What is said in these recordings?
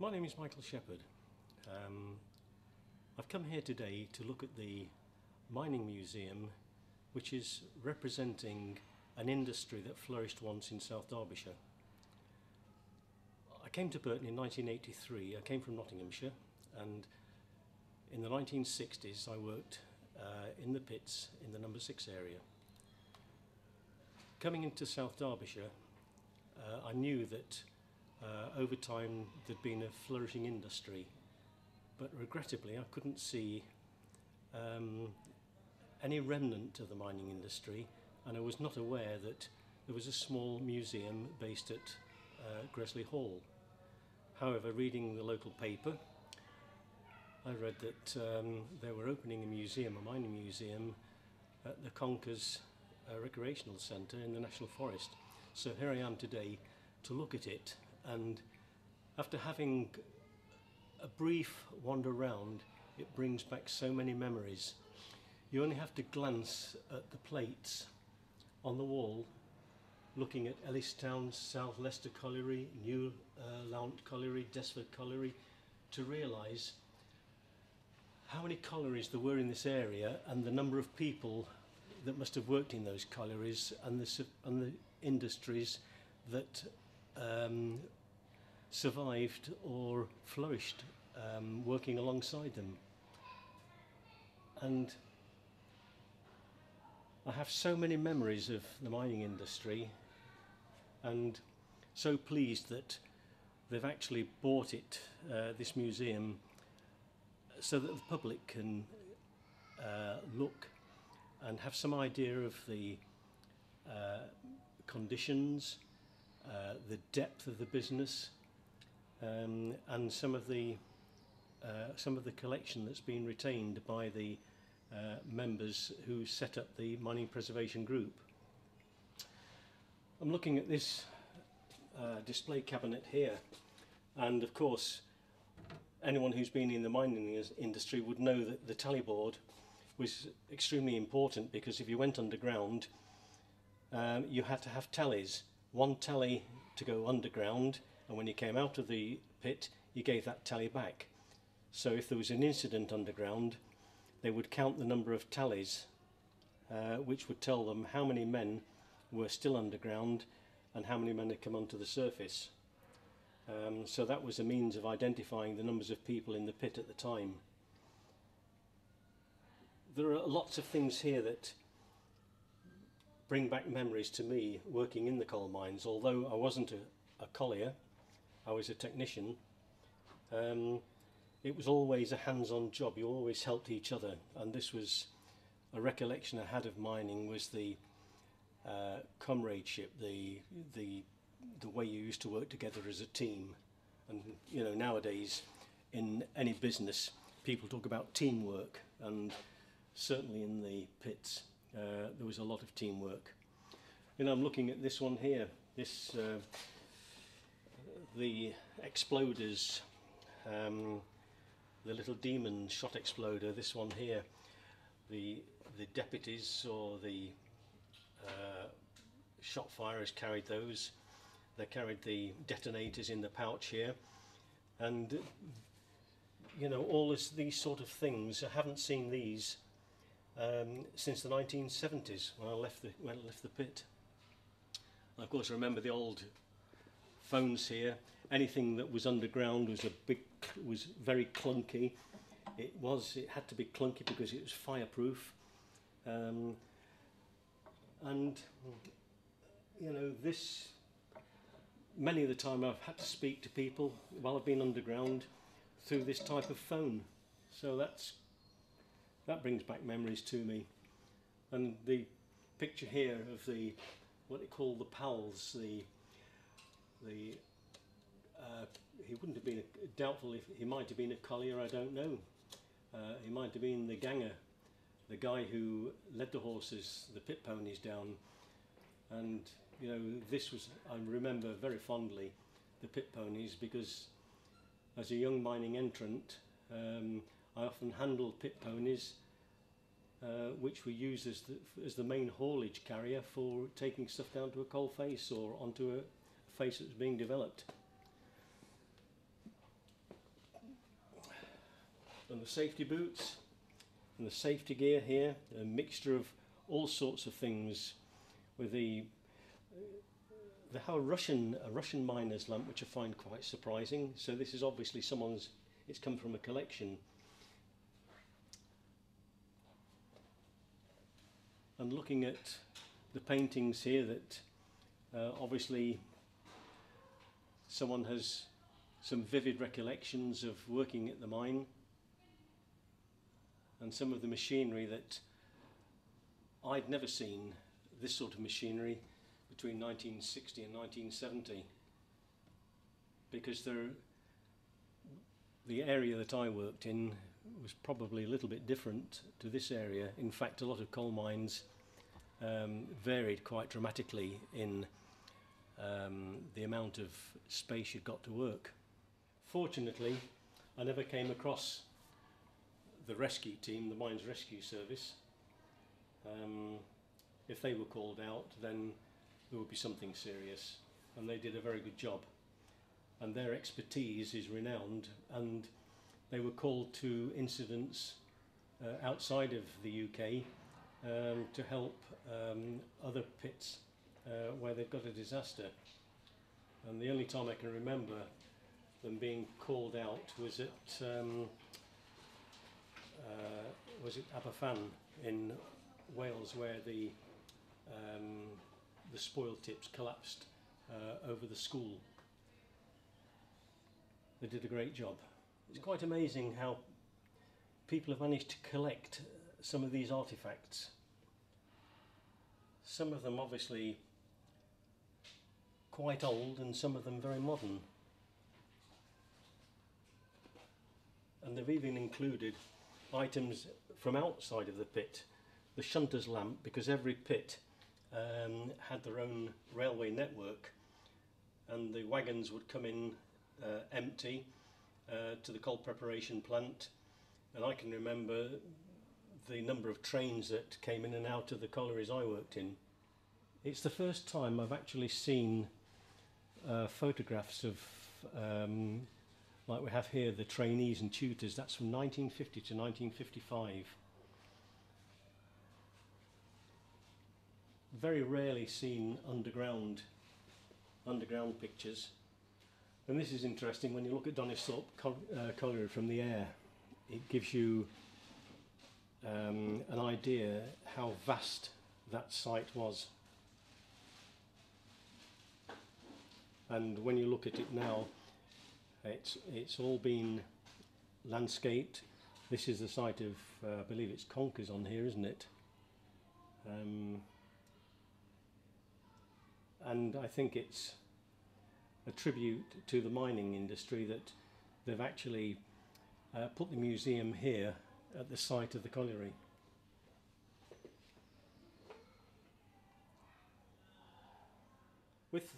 My name is Michael Shepherd. I've come here today to look at the Mining Museum, which is representing an industry that flourished once in South Derbyshire. I came to Burton in 1983. I came from Nottinghamshire, and in the 1960s I worked in the pits in the No. 6 area. Coming into South Derbyshire, I knew that over time there'd been a flourishing industry, but regrettably I couldn't see any remnant of the mining industry, and I was not aware that there was a small museum based at Gresley Hall. However, reading the local paper, I read that they were opening a museum, a mining museum, at the Conkers recreational centre in the National Forest. So here I am today to look at it, and after having a brief wander round, it brings back so many memories. You only have to glance at the plates on the wall, looking at Ellistown, South Leicester Colliery, Lount Colliery, Desford Colliery, to realise how many collieries there were in this area and the number of people that must have worked in those collieries and the industries that survived or flourished working alongside them. And I have so many memories of the mining industry, and so pleased that they've actually bought it, this museum, so that the public can look and have some idea of the conditions, the depth of the business, and some of the collection that's been retained by the members who set up the Mining Preservation Group. I'm looking at this display cabinet here, and of course anyone who's been in the mining industry would know that the tally board was extremely important, because if you went underground you had to have tallies. One tally to go underground, and when you came out of the pit you gave that tally back. So if there was an incident underground, they would count the number of tallies, which would tell them how many men were still underground and how many men had come onto the surface. So that was a means of identifying the numbers of people in the pit at the time. There are lots of things here that bring back memories to me working in the coal mines. Although I wasn't a collier, I was a technician. It was always a hands-on job. You always helped each other, and this was a recollection I had of mining, was the comradeship, the way you used to work together as a team. And you know, nowadays in any business people talk about teamwork, and certainly in the pits there was a lot of teamwork. And I'm looking at this one here, this the exploders, the little demon shot exploder, this one here, the deputies or the shot firers carried those. They carried the detonators in the pouch here, and you know, all these sort of things. I haven't seen these since the 1970s when I left the pit. And of course I remember the old phones here. Anything that was underground was very clunky. It had to be clunky because it was fireproof. And you know, many of the time I've had to speak to people while I've been underground through this type of phone. So that brings back memories to me. And the picture here of the, what they call the pals, he wouldn't have been doubtful if he might have been a collier, I don't know. He might have been the ganger, the guy who led the horses, the pit ponies down. And you know, this was, I remember very fondly, the pit ponies, because as a young mining entrant I often handled pit ponies, which were used as the main haulage carrier for taking stuff down to a coal face or onto a face that was being developed. and the safety boots and the safety gear here, a mixture of all sorts of things with the a Russian miner's lamp, which I find quite surprising. So this is obviously someone's, it's come from a collection. And looking at the paintings here that obviously someone has some vivid recollections of working at the mine, and some of the machinery that I'd never seen, this sort of machinery between 1960 and 1970, because the area that I worked in was probably a little bit different to this area. In fact, a lot of coal mines varied quite dramatically in the amount of space you've got to work. Fortunately, I never came across the rescue team, the Mines Rescue Service. If they were called out, then there would be something serious, and they did a very good job. And their expertise is renowned, and they were called to incidents outside of the UK to help other pits where they've got a disaster. And the only time I can remember them being called out was at Aberfan in Wales, where the spoil tips collapsed over the school. They did a great job. It's quite amazing how people have managed to collect some of these artefacts. Some of them obviously quite old, and some of them very modern. And they've even included items from outside of the pit. The shunter's lamp, because every pit had their own railway network, and the wagons would come in empty to the coal preparation plant, and I can remember the number of trains that came in and out of the collieries I worked in. It's the first time I've actually seen photographs of, like we have here, the trainees and tutors. That's from 1950 to 1955. Very rarely seen underground pictures. And this is interesting when you look at Donisthorpe Colliery from the air. It gives you an idea how vast that site was. And when you look at it now, it's all been landscaped. This is the site of, I believe it's Conkers on here, isn't it? And I think it's a tribute to the mining industry that they've actually put the museum here at the site of the colliery. With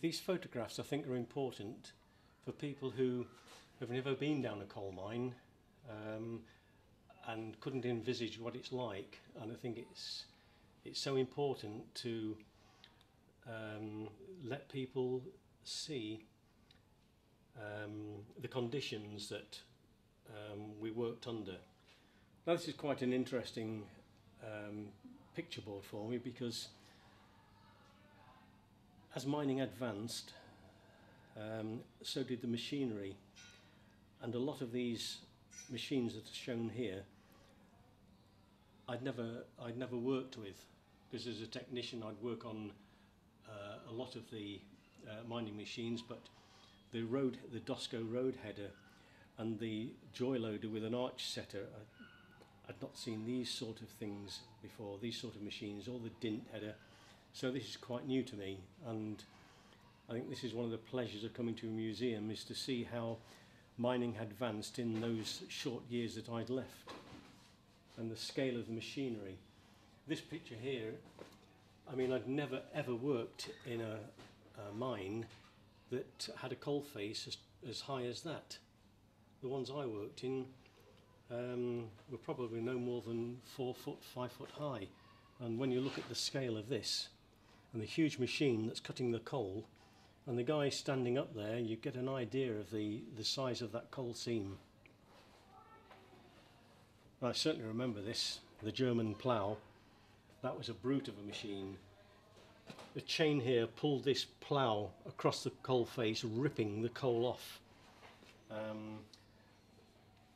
these photographs, I think, are important for people who have never been down a coal mine and couldn't envisage what it's like. And I think it's so important to let people see the conditions that we worked under. Now, this is quite an interesting picture board for me, because as mining advanced, so did the machinery, and a lot of these machines that are shown here I'd never worked with, because as a technician I'd work on a lot of the mining machines, but the Dosco Road header and the joy loader with an arch setter, I'd not seen these sort of things before, these sort of machines, or the dint header. So this is quite new to me, and I think this is one of the pleasures of coming to a museum, is to see how mining had advanced in those short years that I'd left, and the scale of the machinery. This picture here, I mean, I'd never ever worked in a mine that had a coal face as high as that. The ones I worked in were probably no more than 4 foot, 5 foot high. And when you look at the scale of this and the huge machine that's cutting the coal, and the guy standing up there, you get an idea of the size of that coal seam. I certainly remember this, the German plough. That was a brute of a machine. The chain here pulled this plough across the coal face, ripping the coal off.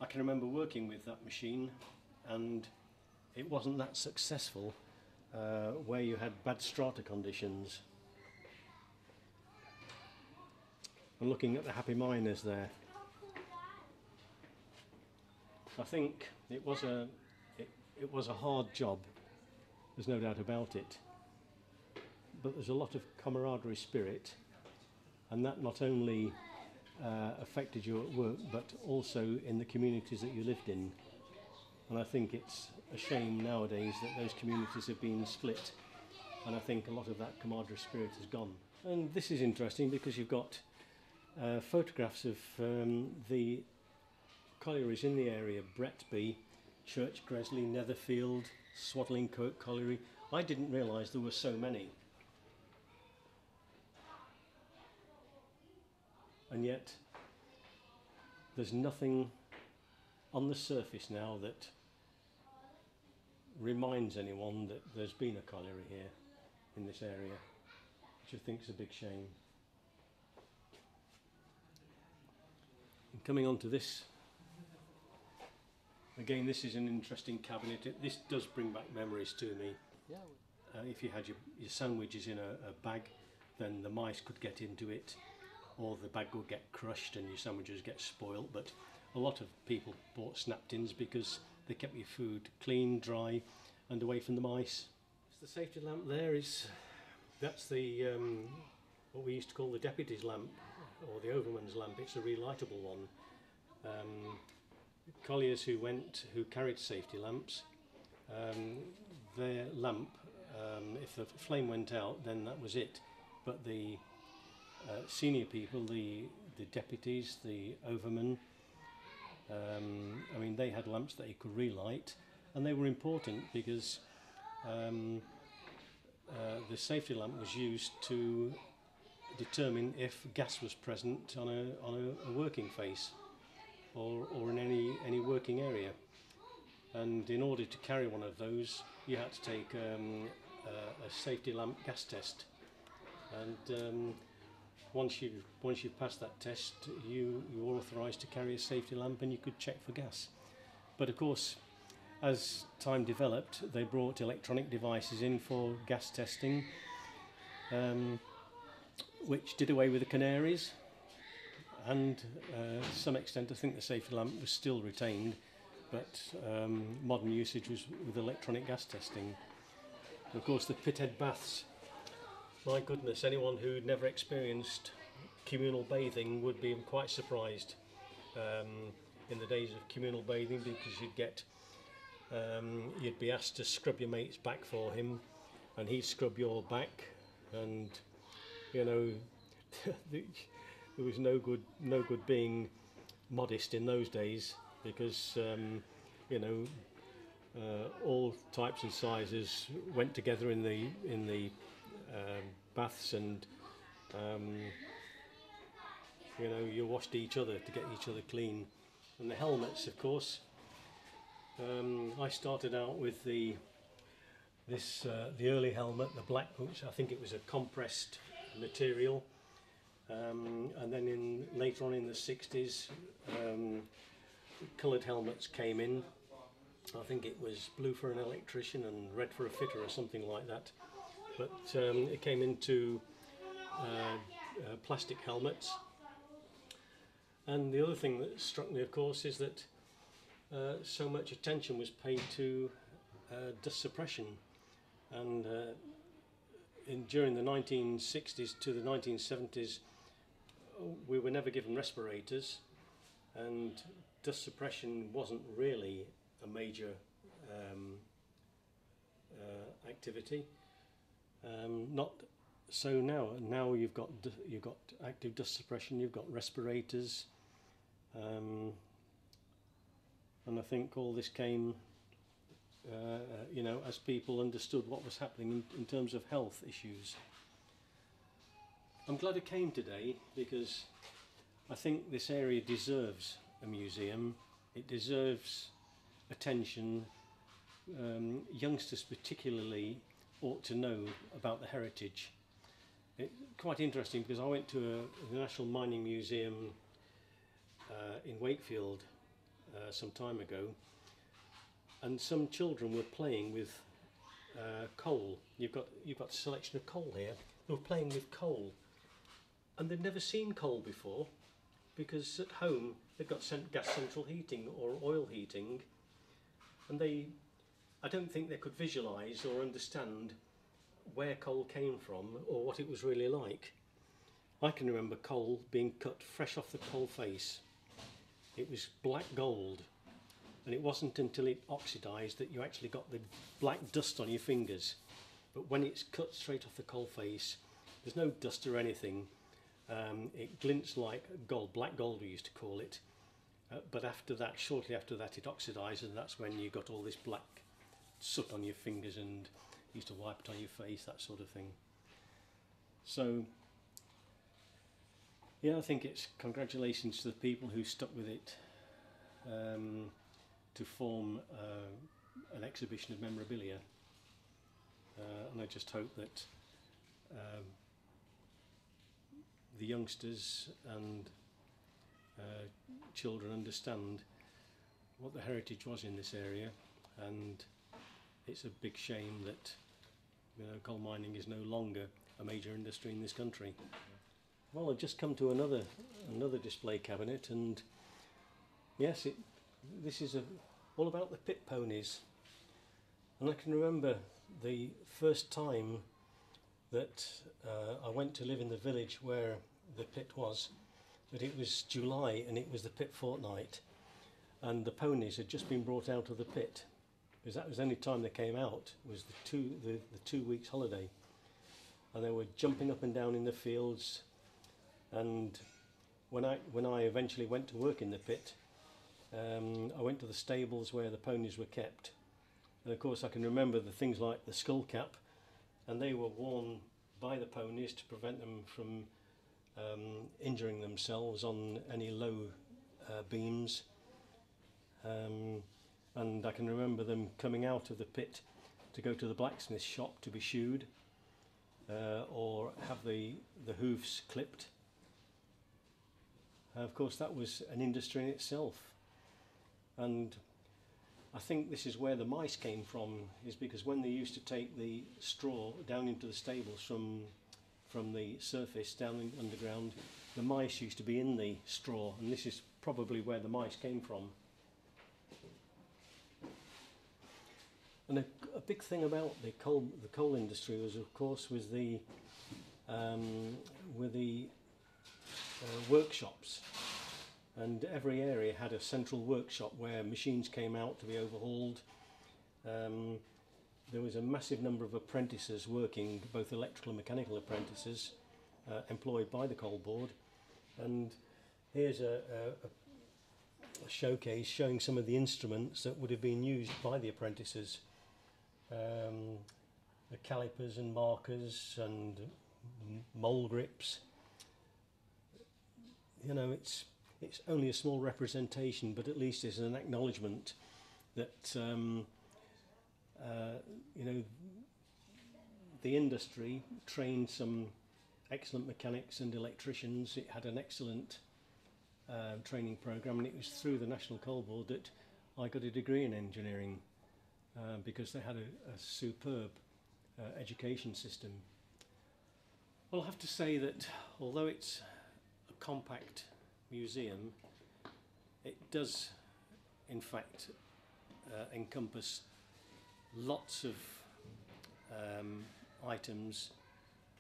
I can remember working with that machine, and it wasn't that successful where you had bad strata conditions. I'm looking at the happy miners there. I think it was a hard job, there's no doubt about it, but there's a lot of camaraderie spirit, and that not only affected you at work but also in the communities that you lived in. And I think it's a shame nowadays that those communities have been split, and I think a lot of that camaraderie spirit has gone. And this is interesting because you've got photographs of the collieries in the area: Bretby, Church Gresley, Netherfield, Swadlincote Colliery. I didn't realise there were so many. And yet there's nothing on the surface now that reminds anyone that there's been a colliery here in this area, which I think is a big shame. And coming on to this, again, this is an interesting cabinet. This does bring back memories to me. Yeah. If you had your sandwiches in a bag, then the mice could get into it, or the bag would get crushed and your sandwiches get spoilt. But a lot of people bought snap-tins because they kept your food clean, dry, and away from the mice. The safety lamp there is, that's the what we used to call the deputy's lamp, or the overman's lamp. It's a relightable one. Colliers who carried safety lamps, their lamp, if the flame went out, then that was it. But the senior people, the deputies, the overmen, I mean, they had lamps that they could relight, and they were important because the safety lamp was used to determine if gas was present on a working face, or in any working area. And in order to carry one of those, you had to take a safety lamp gas test, and once you've passed that test, you were authorised to carry a safety lamp, and you could check for gas. But of course, as time developed, they brought electronic devices in for gas testing, which did away with the canaries. And to some extent, I think the safety lamp was still retained, but modern usage was with electronic gas testing. And of course, the pithead baths. My goodness, anyone who'd never experienced communal bathing would be quite surprised in the days of communal bathing, because you'd be asked to scrub your mate's back for him, and he'd scrub your back, and you know. There was no good being modest in those days, because you know, all types and sizes went together in the baths, and you know, you washed each other to get each other clean. And the helmets, of course. I started out with the early helmet, the black, which I think it was a compressed material. And then later on in the 60s, coloured helmets came in. I think it was blue for an electrician and red for a fitter or something like that. But it came into plastic helmets. And the other thing that struck me, of course, is that so much attention was paid to dust suppression. And during the 1960s to the 1970s, we were never given respirators, and dust suppression wasn't really a major activity. Not so now. Now you've got active dust suppression. You've got respirators, and I think all this came, you know, as people understood what was happening in terms of health issues. I'm glad I came today, because I think this area deserves a museum. It deserves attention, youngsters particularly ought to know about the heritage. It's quite interesting because I went to the National Mining Museum in Wakefield some time ago, and some children were playing with coal. You've got a selection of coal here. They were playing with coal, and they've never seen coal before, because at home they've got gas central heating or oil heating, and I don't think they could visualise or understand where coal came from or what it was really like. I can remember coal being cut fresh off the coal face. It was black gold, and it wasn't until it oxidised that you actually got the black dust on your fingers. But when it's cut straight off the coal face, there's no dust or anything. It glints like gold, black gold we used to call it. But after that, shortly after that, it oxidised, and that's when you got all this black soot on your fingers, and you used to wipe it on your face, that sort of thing. So, yeah, I think it's congratulations to the people who stuck with it to form an exhibition of memorabilia. And I just hope that the youngsters and children understand what the heritage was in this area, and it's a big shame that, you know, coal mining is no longer a major industry in this country. Well, I've just come to another display cabinet, and yes, this is all about the pit ponies. And I can remember the first time that I went to live in the village where the pit was, that it was July and it was the pit fortnight, and the ponies had just been brought out of the pit, because that was the only time they came out, was the 2 weeks holiday. And they were jumping up and down in the fields, and when I eventually went to work in the pit, I went to the stables where the ponies were kept. And of course I can remember the things like the skull cap, and they were worn by the ponies to prevent them from injuring themselves on any low beams. And I can remember them coming out of the pit to go to the blacksmith shop to be shoed or have the hoofs clipped. Of course, that was an industry in itself, and I think this is where the mice came from, is because when they used to take the straw down into the stables from the surface down underground, the mice used to be in the straw, and this is probably where the mice came from. And a big thing about the coal industry was, of course, were the workshops. And every area had a central workshop where machines came out to be overhauled. There was a massive number of apprentices working, both electrical and mechanical apprentices, employed by the Coal Board. And here's a showcase showing some of the instruments that would have been used by the apprentices. The calipers and markers and mole grips. You know, it's only a small representation, but at least it's an acknowledgement that you know, the industry trained some excellent mechanics and electricians. It had an excellent training programme, and it was through the National Coal Board that I got a degree in engineering, because they had a superb education system. Well, I have to say that although it's a compact museum, it does in fact encompass lots of items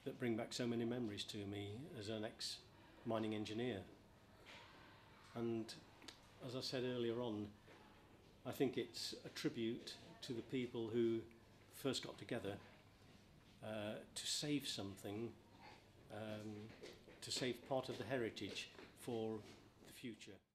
that bring back so many memories to me as an ex-mining engineer. And as I said earlier on, I think it's a tribute to the people who first got together to save something, to save part of the heritage for the future.